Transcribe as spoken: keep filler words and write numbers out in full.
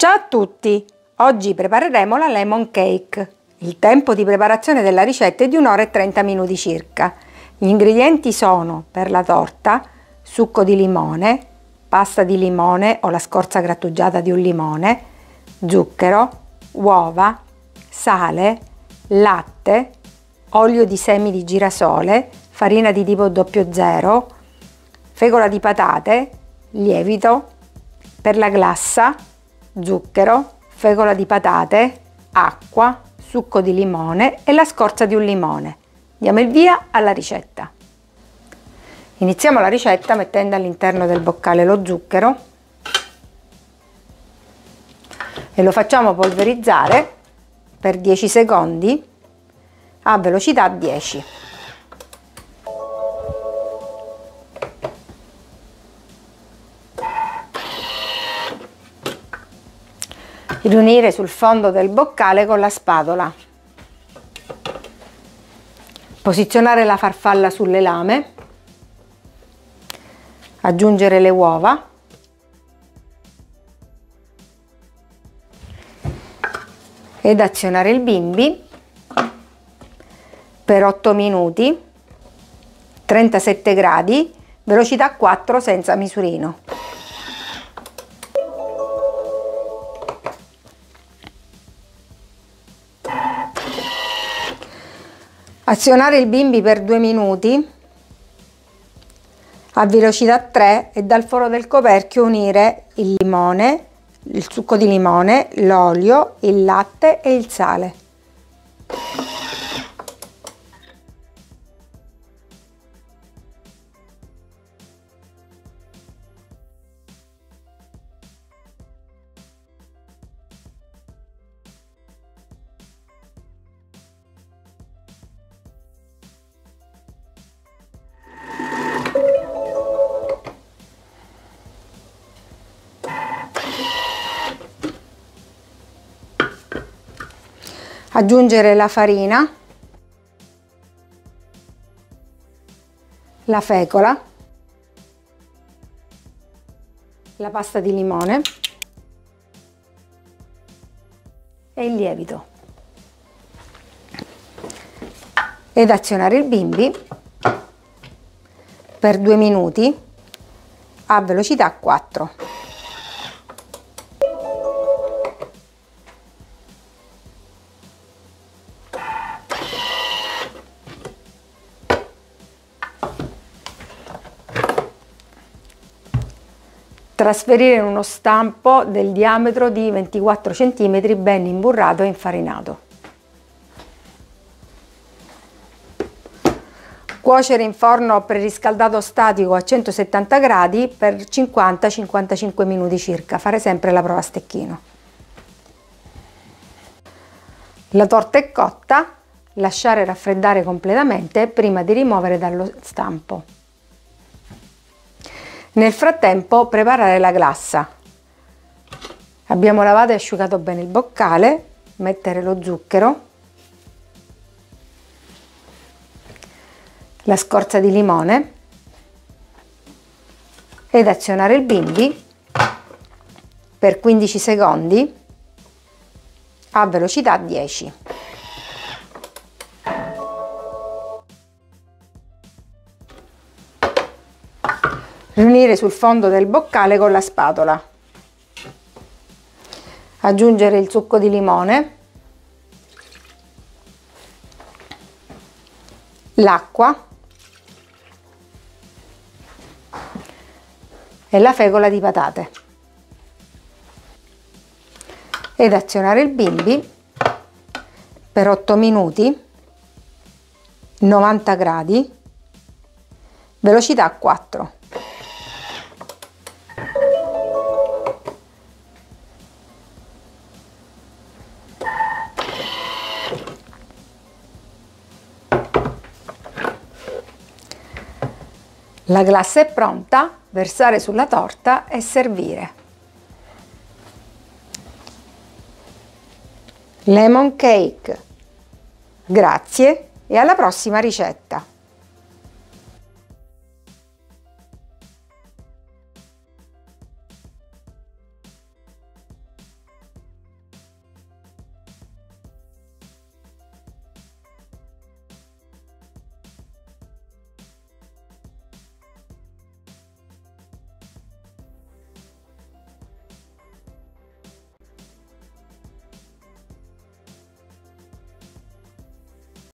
Ciao a tutti! Oggi prepareremo la lemon cake. Il tempo di preparazione della ricetta è di un'ora e trenta minuti circa. Gli ingredienti sono per la torta succo di limone, pasta di limone o la scorza grattugiata di un limone, zucchero, uova, sale, latte, olio di semi di girasole, farina di tipo zero zero, fecola di patate, lievito, per la glassa, zucchero, fecola di patate, acqua, succo di limone e la scorza di un limone. Diamo il via alla ricetta. Iniziamo la ricetta mettendo all'interno del boccale lo zucchero e lo facciamo polverizzare per dieci secondi a velocità dieci. Riunire sul fondo del boccale con la spatola. Posizionare la farfalla sulle lame. Aggiungere le uova. Ed azionare il bimby per otto minuti, trentasette gradi, velocità quattro senza misurino. Azionare il bimby per due minuti a velocità tre e dal foro del coperchio unire il limone, il succo di limone, l'olio, il latte e il sale. Aggiungere la farina, la fecola, la pasta di limone e il lievito ed azionare il bimby per due minuti a velocità quattro. Trasferire in uno stampo del diametro di ventiquattro centimetri ben imburrato e infarinato. Cuocere in forno preriscaldato statico a centosettanta gradi per cinquanta cinquantacinque minuti circa. Fare sempre la prova a stecchino. La torta è cotta, lasciare raffreddare completamente prima di rimuovere dallo stampo. Nel frattempo preparare la glassa. Abbiamo lavato e asciugato bene il boccale, mettere lo zucchero, la scorza di limone ed azionare il bimby per quindici secondi a velocità dieci. Riunire sul fondo del boccale con la spatola, aggiungere il succo di limone, l'acqua e la fecola di patate ed azionare il bimby per otto minuti, novanta gradi, velocità quattro. La glassa è pronta, versare sulla torta e servire. Lemon cake. Grazie e alla prossima ricetta!